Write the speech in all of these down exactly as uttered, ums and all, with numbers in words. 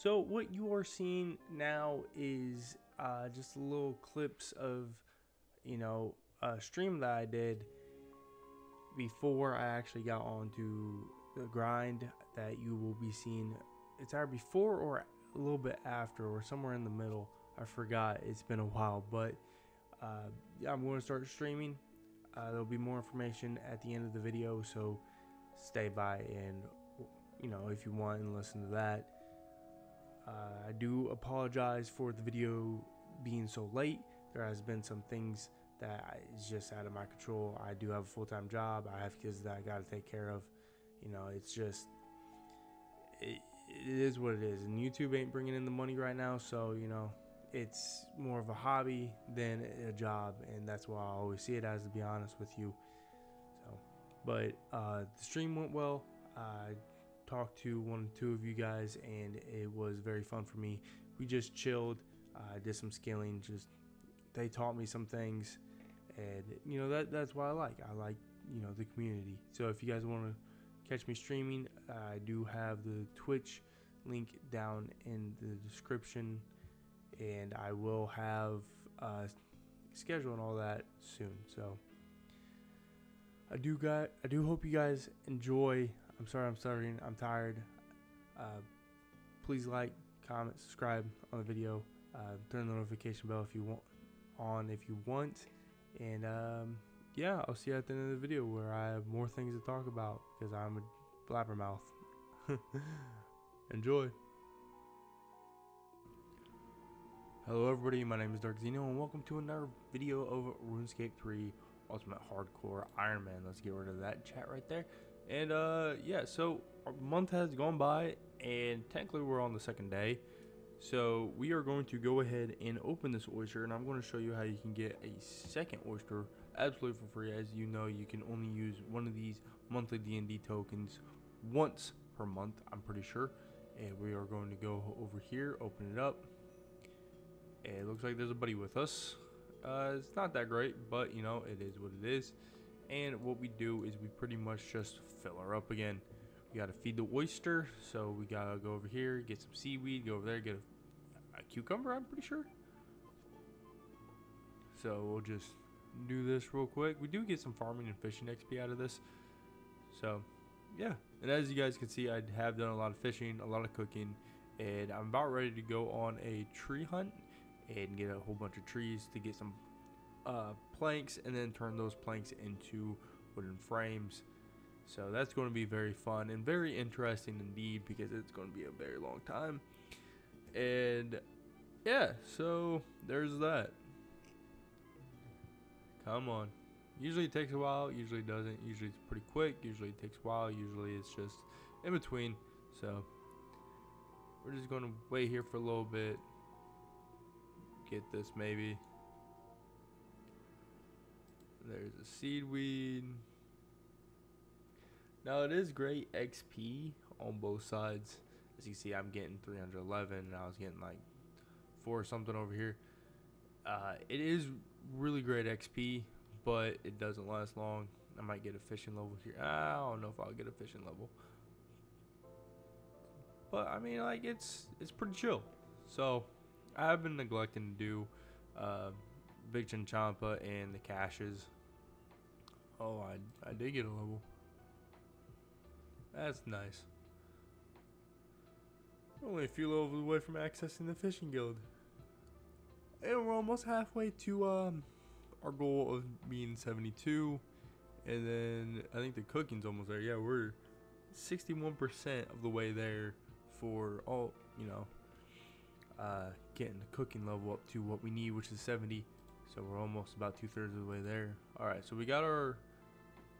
So what you are seeing now is uh, just little clips of, you know, a stream that I did before I actually got onto the grind that you will be seeing. It's either before or a little bit after or somewhere in the middle. I forgot, it's been a while, but uh, I'm going to start streaming. Uh, there'll be more information at the end of the video, so stay by and, you know, if you want and listen to that. Uh, I do apologize for the video being so late. There has been some things that is just out of my control. I do have a full-time job. I have kids that I got to take care of. You know, it's just, it, it is what it is. And YouTube ain't bringing in the money right now. So, you know, it's more of a hobby than a job. And that's why I always see it as, to be honest with you. So, but uh, the stream went well. I talked to one or two of you guys and it was very fun for me. We just chilled. I uh, did some scaling. Just, they taught me some things. And, you know, that that's what I like. I like, you know, the community. So if you guys want to catch me streaming, I do have the Twitch link down in the description. And I will have uh, schedule and all that soon. So I do got. I do hope you guys enjoy. I'm sorry I'm stuttering. I'm tired. Uh, please like, comment, subscribe on the video. Uh, turn the notification bell if you want. on if you want and um yeah, I'll see you at the end of the video where I have more things to talk about because I'm a blabbermouth. Enjoy. Hello everybody, my name is DarkZino and welcome to another video of RuneScape three Ultimate Hardcore Ironman. Let's get rid of that chat right there. And uh yeah, so a month has gone by and technically we're on the second day. So we are going to go ahead and open this oyster, and I'm going to show you how you can get a second oyster absolutely for free. As you know, you can only use one of these monthly D and D tokens once per month, I'm pretty sure. And we are going to go over here, open it up. It looks like there's a buddy with us. Uh, it's not that great, but you know, it is what it is. And what we do is we pretty much just fill her up again. We gotta feed the oyster, so we gotta go over here, get some seaweed, go over there, get a, a cucumber, I'm pretty sure. So we'll just do this real quick. We do get some farming and fishing X P out of this. So, yeah. And as you guys can see, I have done a lot of fishing, a lot of cooking, and I'm about ready to go on a tree hunt and get a whole bunch of trees to get some uh, planks and then turn those planks into wooden frames. So that's going to be very fun and very interesting indeed, because it's going to be a very long time. And yeah, so there's that. Come on. Usually it takes a while, usually it doesn't. Usually it's pretty quick, usually it takes a while, usually it's just in between. So we're just going to wait here for a little bit. Get this maybe. There's a seedweed. Now it is great X P on both sides. As you see, I'm getting three hundred eleven and I was getting like four or something over here. Uh, it is really great X P, but it doesn't last long. I might get a fishing level here. I don't know if I'll get a fishing level. But I mean, like it's it's pretty chill. So I have been neglecting to do uh, Big Chim-Chompa and the caches. Oh, I, I did get a level. That's nice. We're only a few levels away from accessing the fishing guild. And we're almost halfway to um, our goal of being seventy-two. And then I think the cooking's almost there. Yeah, we're sixty-one percent of the way there for all, you know, uh, getting the cooking level up to what we need, which is seventy. So we're almost about two thirds of the way there. All right, so we got our,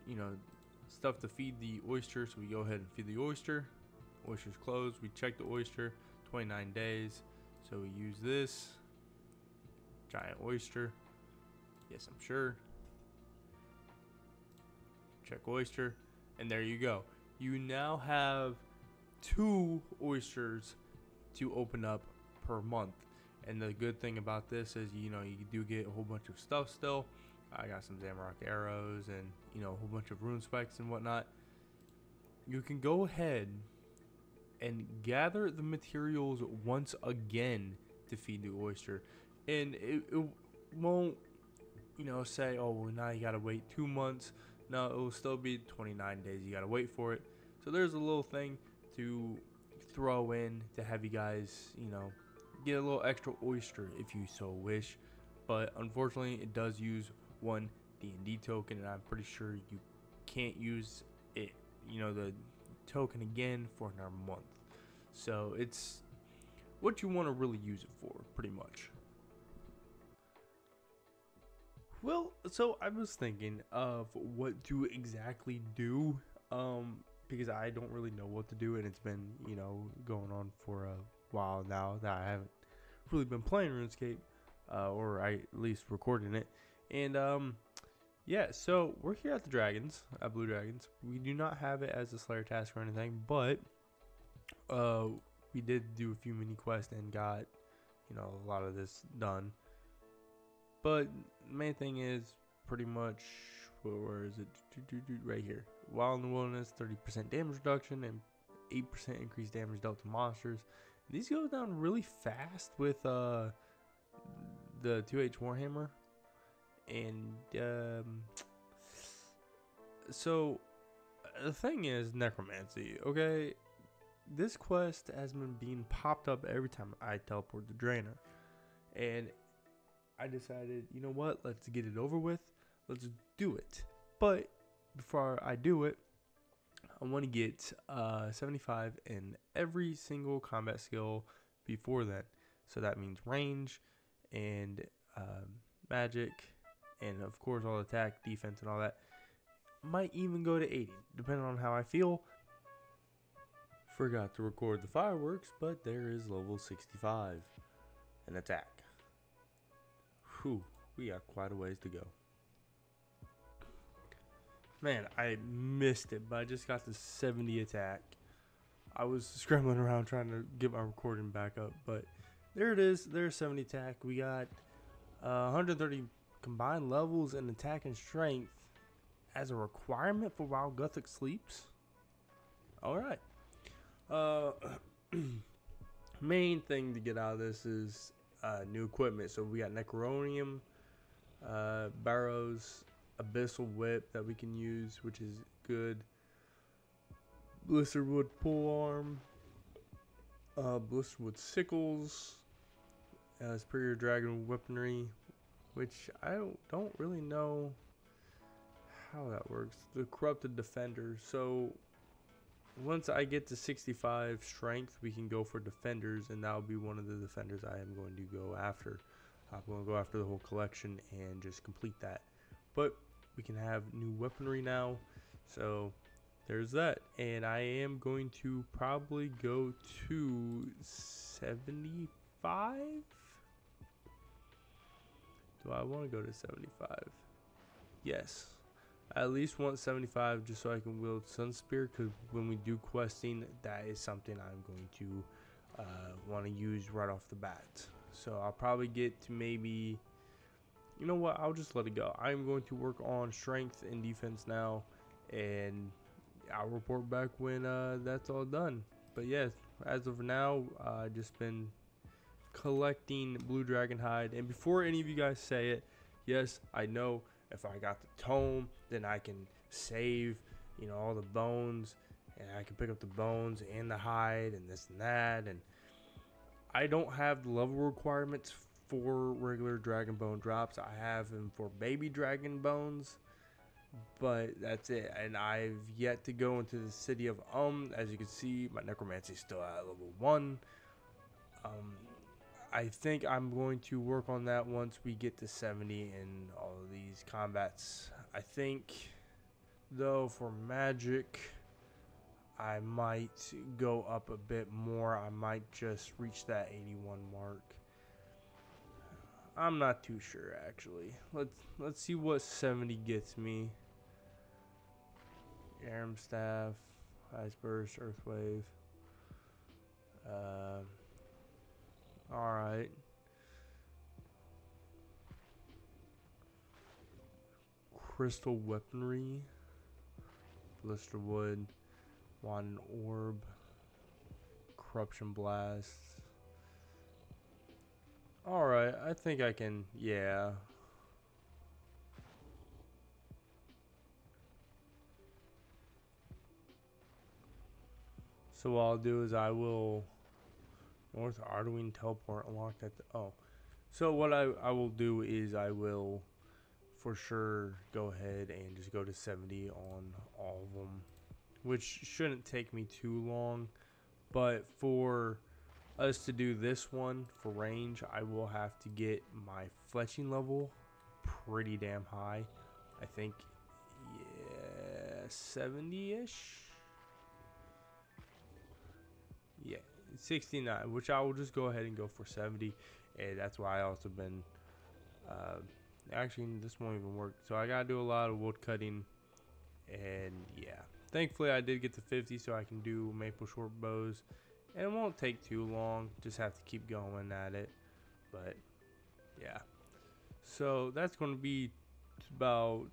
you know, stuff to feed the oyster, so we go ahead and feed the oyster. Oyster's closed. We check the oyster, twenty-nine days, so we use this giant oyster. Yes, I'm sure. Check oyster, and there you go. You now have two oysters to open up per month. And the good thing about this is, you know, you do get a whole bunch of stuff still. I got some Zamorak arrows and, you know, a whole bunch of rune spikes and whatnot. You can go ahead and gather the materials once again to feed the oyster. And it, it won't, you know, say, oh, well, now you gotta wait two months. No, it will still be twenty-nine days. You gotta wait for it. So there's a little thing to throw in to have you guys, you know, get a little extra oyster if you so wish. But unfortunately, it does use one D and D token, and I'm pretty sure you can't use it, you know, the token again for another month. So it's what you want to really use it for, pretty much. Well, so I was thinking of what to exactly do, um, because I don't really know what to do, and it's been, you know, going on for a while now that I haven't really been playing RuneScape, uh, or I at least recording it. And um, yeah, so we're here at the Dragons, at Blue Dragons. We do not have it as a Slayer task or anything, but uh, we did do a few mini quests and got, you know, a lot of this done. But main thing is pretty much, where is it? Right here. While in the wilderness, thirty percent damage reduction and eight percent increased damage dealt to monsters. These go down really fast with uh, the two H Warhammer. And um, so the thing is necromancy, okay? This quest has been being popped up every time I teleport the Draenor. And I decided, you know what, let's get it over with, let's do it. But before I do it, I want to get uh, seventy-five in every single combat skill before then. So that means range and uh, magic, and of course all attack, defense, and all that. Might even go to eighty, depending on how I feel. Forgot to record the fireworks, but there is level sixty-five an attack. Whew, we got quite a ways to go. Man, I missed it, but I just got the seventy attack. I was scrambling around trying to get my recording back up, but there it is. There's seventy attack. We got uh, one hundred thirty combined levels in attack and strength as a requirement for while Guthix sleeps. Alright. Uh, main thing to get out of this is Uh, new equipment. So we got Necronium, uh, Barrows, Abyssal Whip that we can use, which is good. Blisterwood Polearm, uh, Blisterwood Sickles, uh, Superior Dragon Weaponry, which I don't really know how that works. The Corrupted Defender. So once I get to sixty-five strength, we can go for defenders, and that'll be one of the defenders I am going to go after. I'm going to go after the whole collection and just complete that. But we can have new weaponry now, so there's that. And I am going to probably go to seventy-five. Do I want to go to seventy-five? Yes. I at least want seventy-five just so I can wield Sun Spear, because when we do questing, that is something I'm going to uh, want to use right off the bat. So I'll probably get to maybe, you know what, I'll just let it go. I'm going to work on strength and defense now, and I'll report back when uh, that's all done. But yes, as of now, I've uh, just been collecting Blue Dragon Hide. And before any of you guys say it, yes, I know. If I got the tome, then I can save, you know, all the bones, and I can pick up the bones and the hide and this and that. And I don't have the level requirements for regular dragon bone drops. I have them for baby dragon bones, but that's it. And I've yet to go into the city of Um. As you can see, my necromancy is still at level one. Um, I think I'm going to work on that once we get to seventy in all of these combats. I think, though, for magic, I might go up a bit more. I might just reach that eighty-one mark. I'm not too sure, actually. Let's let's see what seventy gets me. Arum Staff, Ice Burst, Earthwave. Uh... All right. Crystal Weaponry, Blisterwood, Wand and Orb, Corruption Blast. Alright, I think I can, yeah. So what I'll do is I will North Arduin teleport unlock that. Oh, so what I, I will do is I will for sure go ahead and just go to seventy on all of them, which shouldn't take me too long. But for us to do this one for range, I will have to get my fletching level pretty damn high. I think, yeah, seventy-ish. Yeah, sixty-nine, which I will just go ahead and go for seventy, and that's why I also been uh, actually this won't even work, so I gotta do a lot of wood cutting. And yeah, thankfully I did get to fifty, so I can do maple short bows and it won't take too long, just have to keep going at it. But yeah, so that's going to be about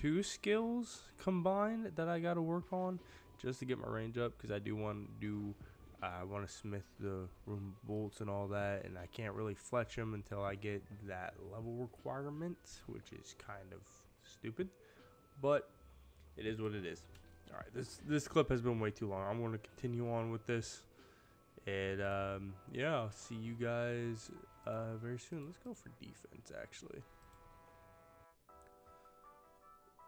two skills combined that I gotta work on just to get my range up, because I do want to do Uh, I want to smith the room bolts and all that, and I can't really fletch them until I get that level requirement, which is kind of stupid, but it is what it is. Alright, this this clip has been way too long. I'm going to continue on with this, and um, yeah, I'll see you guys uh, very soon. Let's go for defense, actually.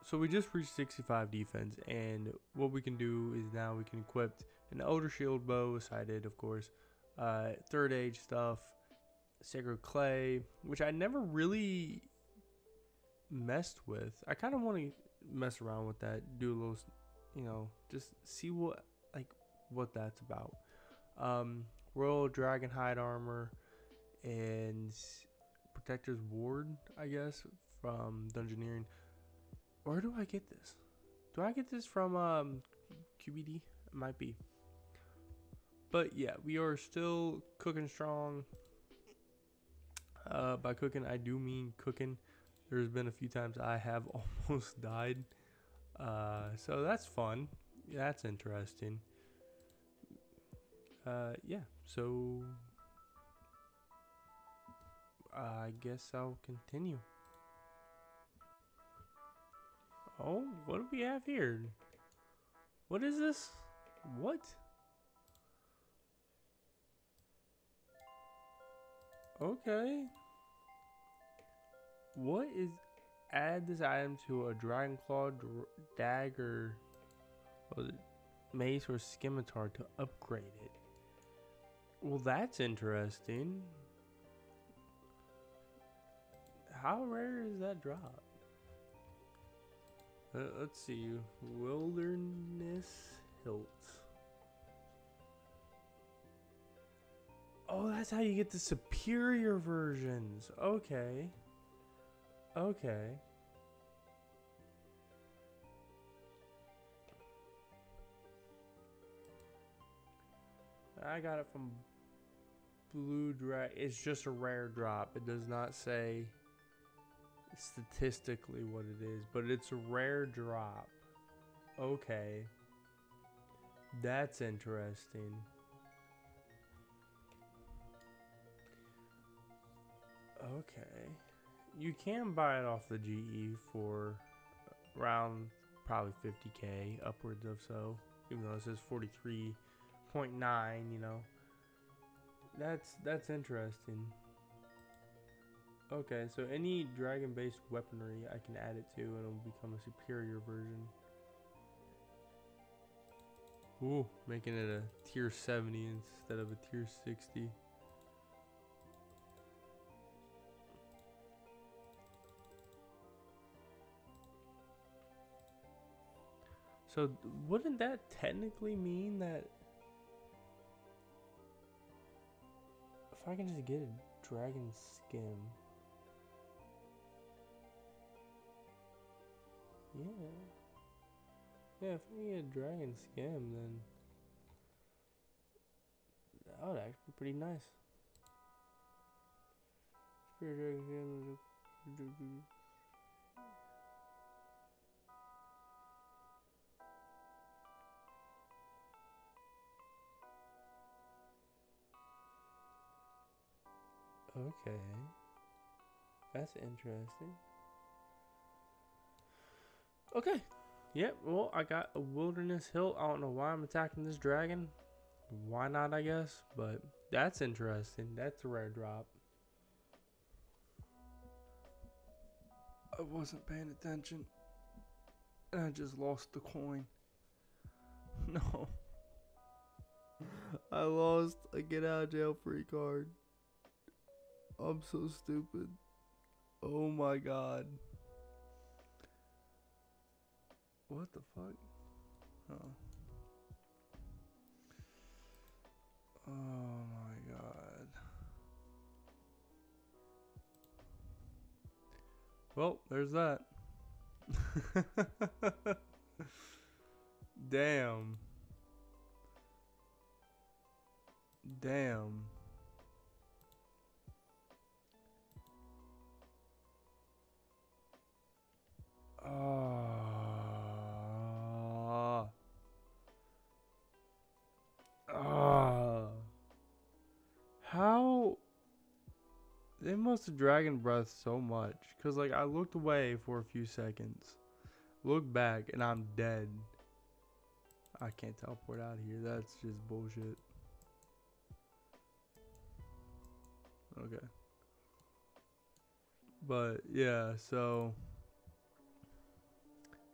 So we just reached sixty-five defense, and what we can do is now we can equip an Elder Shield bow, sighted of course, uh, third age stuff, sacred clay, which I never really messed with. I kind of want to mess around with that, do a little, you know, just see what like what that's about. Um, Royal Dragon Hide armor and Protector's Ward, I guess, from Dungeoneering. Where do I get this? Do I get this from um, Q B D? It might be. But yeah, we are still cooking strong. Uh, by cooking, I do mean cooking. There's been a few times I have almost died. Uh, so that's fun. That's interesting. Uh, yeah, so I guess I'll continue. Oh, what do we have here? What is this? What? Okay. What is... Add this item to a dragon claw dr dagger, what was it? Mace or scimitar to upgrade it. Well, that's interesting. How rare is that drop? Uh, let's see, Wilderness Hilt. Oh, that's how you get the superior versions. Okay. Okay. I got it from Blue Dragon. It's just a rare drop. It does not say statistically what it is, but it's a rare drop. Okay, that's interesting. Okay, you can buy it off the G E for around probably fifty K upwards of, so even though it says forty-three point nine, you know, that's that's interesting. Okay, so any dragon-based weaponry I can add it to, and it'll become a superior version. Ooh, making it a tier seventy instead of a tier sixty. So wouldn't that technically mean that if I can just get a dragon skin? Yeah. Yeah, if I get a dragon skin, then that would actually be pretty nice. Spirit dragon skin. Okay. That's interesting. Okay. Yep, well, I got a wilderness hill. I don't know why I'm attacking this dragon. Why not, I guess? But that's interesting. That's a rare drop. I wasn't paying attention. And I just lost the coin. No. I lost a get out of jail free card. I'm so stupid. Oh my god. What the fuck? Oh. Oh my god. Well, there's that. Damn. Damn. Ah. Ah. How? They must have dragon breathed so much, cause like I looked away for a few seconds, look back, and I'm dead. I can't teleport out of here. That's just bullshit. Okay. But yeah, so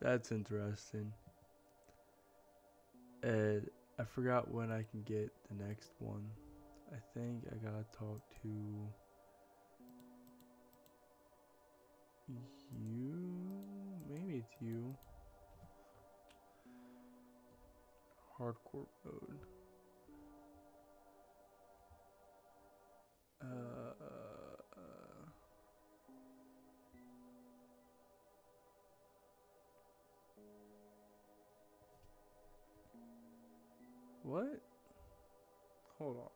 that's interesting. And I forgot when I can get the next one. I think I gotta talk to you. Maybe it's you. Hardcore mode. Uh, uh, uh. What? Hold on.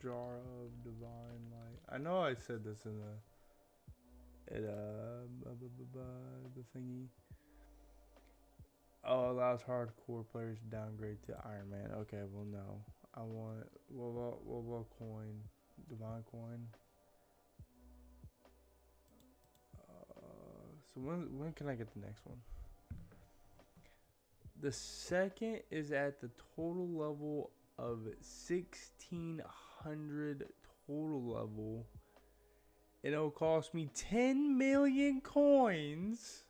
Jar of divine light. I know I said this in the it uh blah, blah, blah, blah, the thingy. Oh, allows hardcore players to downgrade to Ironman. Okay, well no. I want what about what about coin? Divine coin. Uh, so when when can I get the next one? The second is at the total level of sixteen hundred total level, and it'll cost me ten million coins.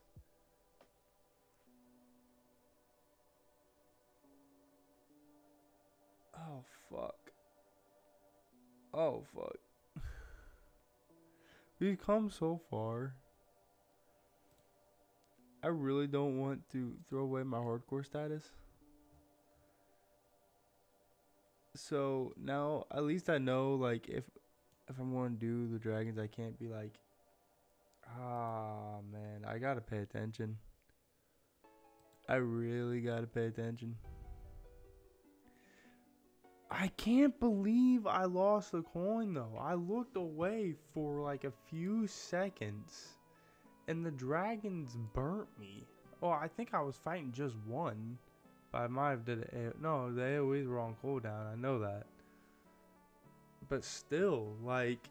Oh fuck. Oh fuck. We've come so far. I really don't want to throw away my hardcore status. So now at least I know, like, if if I'm gonna do the dragons, I can't be like, ah man, I gotta pay attention. I really gotta pay attention. I can't believe I lost the coin though. I looked away for like a few seconds and the dragons burnt me. Oh, I think I was fighting just one. I might have did it. No, the A O E's were on cooldown. I know that. But still, like,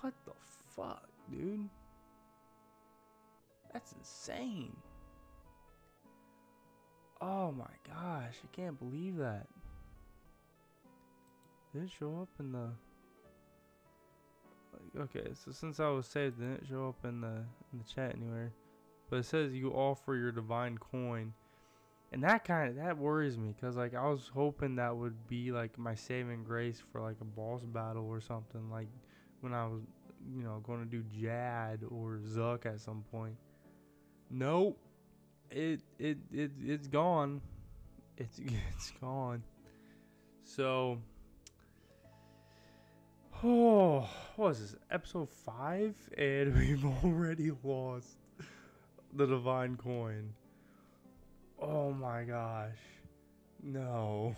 what the fuck, dude? That's insane. Oh my gosh, I can't believe that. Did it show up in the? Okay, so since I was saved, it didn't show up in the in the chat anywhere. But it says you offer your divine coin. And that kind of, that worries me, because like I was hoping that would be like my saving grace for like a boss battle or something, like when I was, you know, going to do Jad or Zuck at some point. Nope. It, it, it, it's gone. It's, it's gone. So, oh, what is this? Episode five? And we've already lost the divine coin. Oh my gosh. No.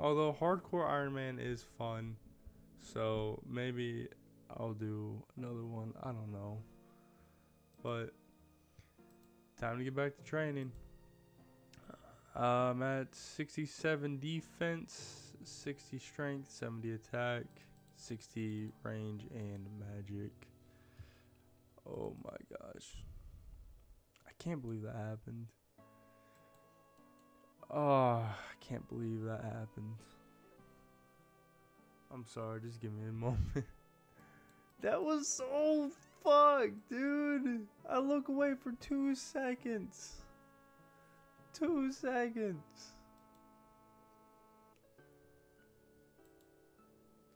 Although Hardcore Ironman is fun, so maybe I'll do another one. I don't know. But time to get back to training. I'm at sixty-seven defense, sixty strength, seventy attack, sixty range, and magic. Oh my gosh. I can't believe that happened. Oh, I can't believe that happened. I'm sorry, just give me a moment. That was so fucked, dude. I look away for two seconds. Two seconds.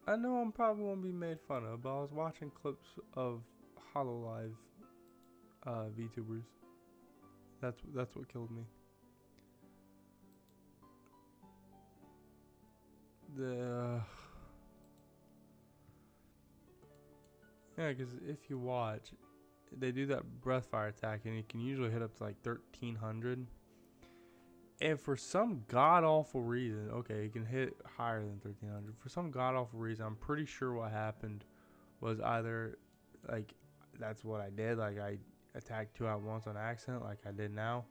I know I'm probably gonna be made fun of, but I was watching clips of Hololive uh, VTubers. That's that's what killed me. The uh, yeah, because if you watch, they do that breath fire attack, and it can usually hit up to like thirteen hundred. And for some god-awful reason, okay, it can hit higher than thirteen hundred. For some god-awful reason, I'm pretty sure what happened was either, like, that's what I did. Like, I attacked two at once on accident, like I did now.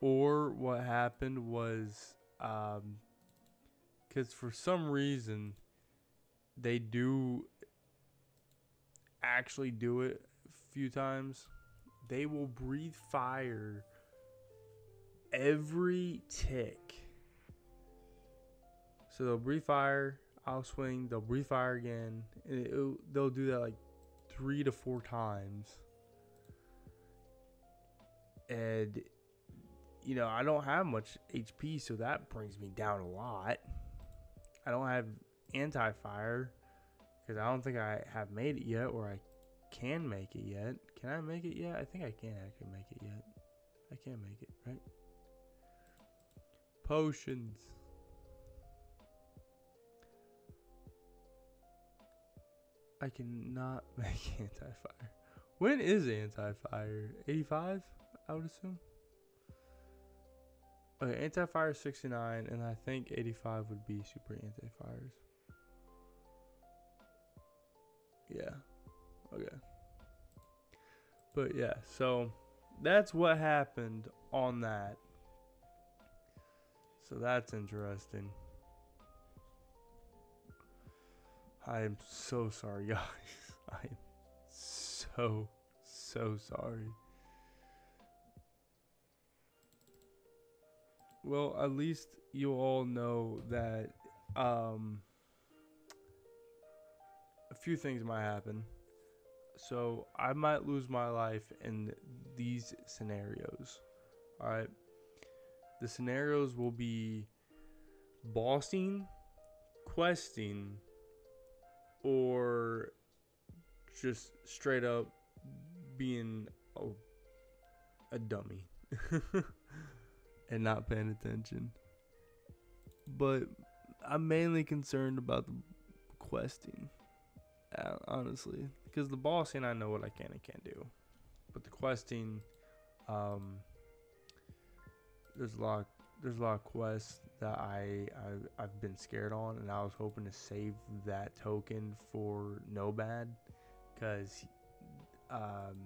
Or what happened was, um, because for some reason, they do actually do it a few times. They will breathe fire every tick. So they'll breathe fire, I'll swing, they'll breathe fire again, and it, they'll do that like three to four times. And you know, I don't have much H P, so that brings me down a lot. I don't have anti-fire because I don't think I have made it yet, or I can make it yet. Can I make it yet? I think I can actually make it yet. I can't make it, right? Potions. I cannot make anti-fire. When is anti-fire? eighty-five, I would assume. Okay, anti-fire is sixty-nine, and I think eighty-five would be super anti-fires. Yeah. Okay. But yeah, so that's what happened on that. So that's interesting. I am so sorry, guys. I am so, so sorry. Well, at least you all know that um, a few things might happen. So I might lose my life in these scenarios. All right. The scenarios will be bossing, questing, or just straight up being a, a dummy and not paying attention. But I'm mainly concerned about the questing, honestly, because the bossing, I know what I can and can't do. But the questing, um, there's a lot there's a lot of quests that I, I I've been scared on, and I was hoping to save that token for Nobad, because um,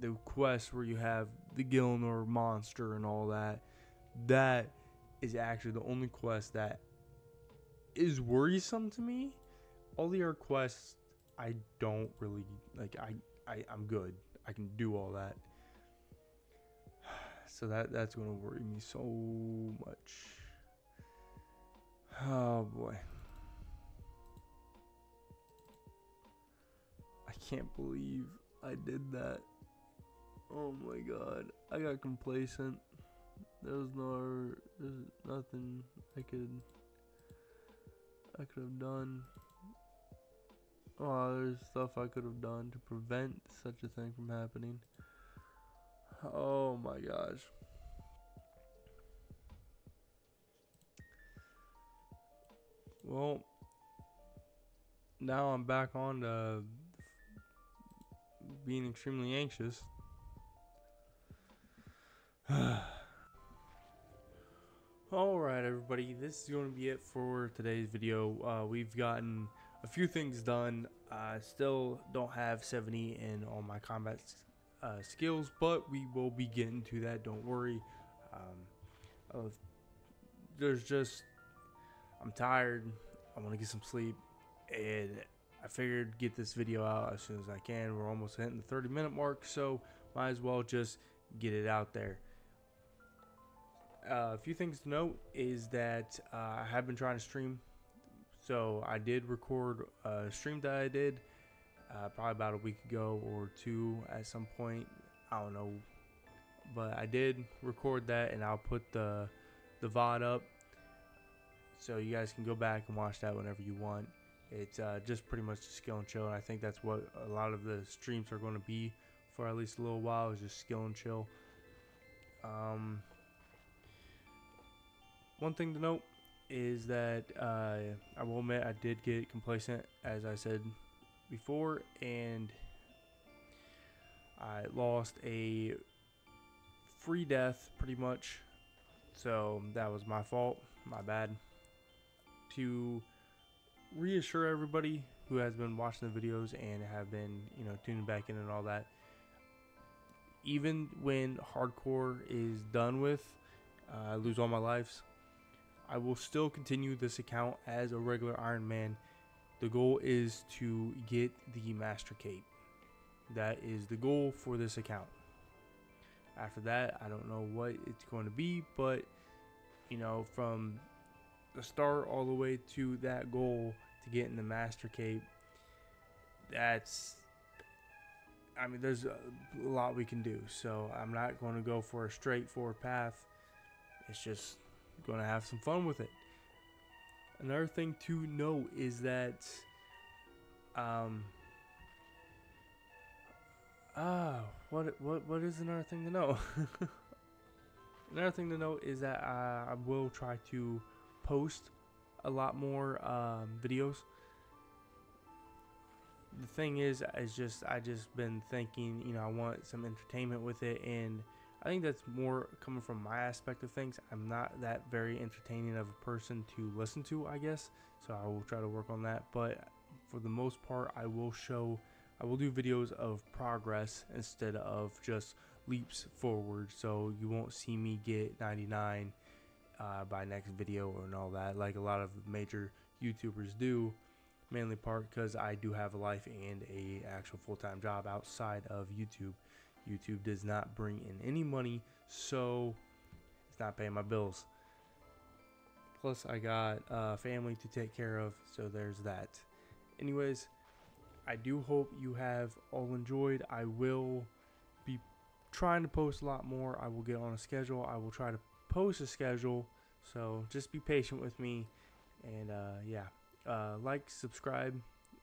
the quest where you have the Gilnor monster and all that, that is actually the only quest that is worrisome to me. All the other quests I don't really like. I, I I'm good. I can do all that. So that that's gonna worry me so much. Oh boy. I can't believe I did that. Oh my god. I got complacent. There was no there's nothing I could I could have done. Oh, there's stuff I could have done to prevent such a thing from happening. Oh my gosh. Well, now I'm back on to being extremely anxious. Alright everybody, this is going to be it for today's video. Uh, we've gotten a few things done. I still don't have seventy in all my combat uh, skills, but we will be getting to that, don't worry. Um, of there's just I'm tired. I want to get some sleep, and I figured get this video out as soon as I can. We're almost hitting the thirty minute mark, so might as well just get it out there. Uh, a few things to note is that uh, I have been trying to stream. So I did record a stream that I did uh, probably about a week ago or two at some point. I don't know, but I did record that, and I'll put the the V O D up so you guys can go back and watch that whenever you want. It's uh, just pretty much a skill and chill, and I think that's what a lot of the streams are going to be for at least a little while, is just skill and chill. Um, one thing to note is that uh, I will admit I did get complacent, as I said before, and I lost a free death pretty much, so that was my fault, my bad. To reassure everybody who has been watching the videos and have been, you know, tuning back in and all that, even when hardcore is done with, uh, I lose all my lives, I will still continue this account as a regular Ironman. The goal is to get the Master Cape. That is the goal for this account. After that, I don't know what it's going to be, but you know, from the start all the way to that goal to getting the Master Cape, that's, I mean, there's a lot we can do. So I'm not going to go for a straightforward path. It's just going to have some fun with it. Another thing to note is that um ah uh, what what what is another thing to know? Another thing to note is that I, I will try to post a lot more um, videos. The thing is, is just I just been thinking, you know, I want some entertainment with it, and I think that's more coming from my aspect of things. I'm not that very entertaining of a person to listen to, I guess. So I will try to work on that. But for the most part, I will show, I will do videos of progress instead of just leaps forward. So you won't see me get ninety-nine uh, by next video and all that, like a lot of major YouTubers do. Mainly part because I do have a life and a actual full-time job outside of YouTube. YouTube does not bring in any money, so it's not paying my bills. Plus, I got a uh, family to take care of, so there's that. Anyways, I do hope you have all enjoyed. I will be trying to post a lot more. I will get on a schedule. I will try to post a schedule, so just be patient with me. And uh, yeah, uh, like, subscribe.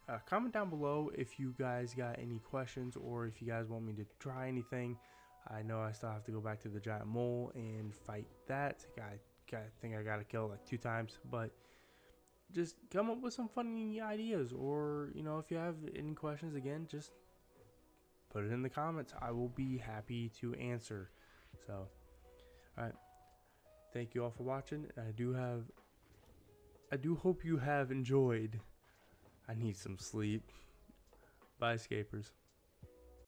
Uh, comment down below if you guys got any questions or if you guys want me to try anything. I know I still have to go back to the giant mole and fight that. I, I think I got to kill like two times, but just come up with some funny ideas, or, you know, if you have any questions, again, just put it in the comments. I will be happy to answer. So, all right. Thank you all for watching. I do have, I do hope you have enjoyed. I need some sleep. Bye, escapers.